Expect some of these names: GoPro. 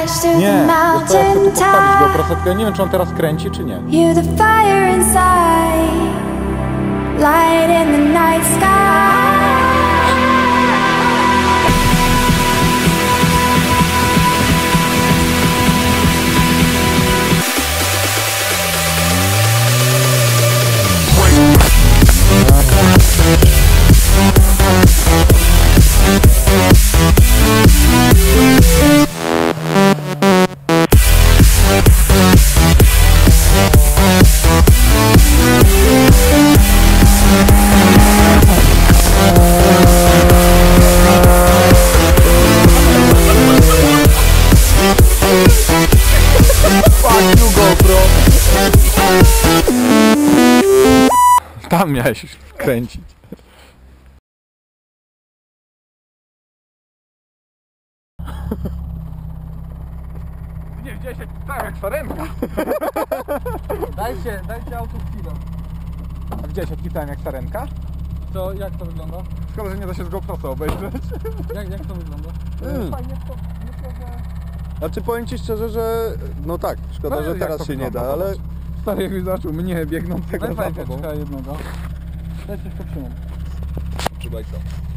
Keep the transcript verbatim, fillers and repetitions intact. Nie, bo teraz chcę tu postawić GoPro, tylko ja nie wiem, czy on teraz kręci, czy nie. Tam miałeś kręcić. Nie widziałeś jak tak jak szaremka. Dajcie, dajcie autu chwilę. A widziałeś jak kitałem jak szaremka? To jak to wygląda? Szkoda, że nie da się z GoPro obejrzeć. Jak, jak to wygląda? Mm. Fajnie to, myślę, że... Znaczy powiem ci szczerze, że no tak, szkoda, no, że teraz się nie da, ale... Stary, jakbyś zobaczył mnie biegnącego za tobą. Daj fajkę, czekaj jednego. Daj się jeszcze przyjąć. Trzymaj to.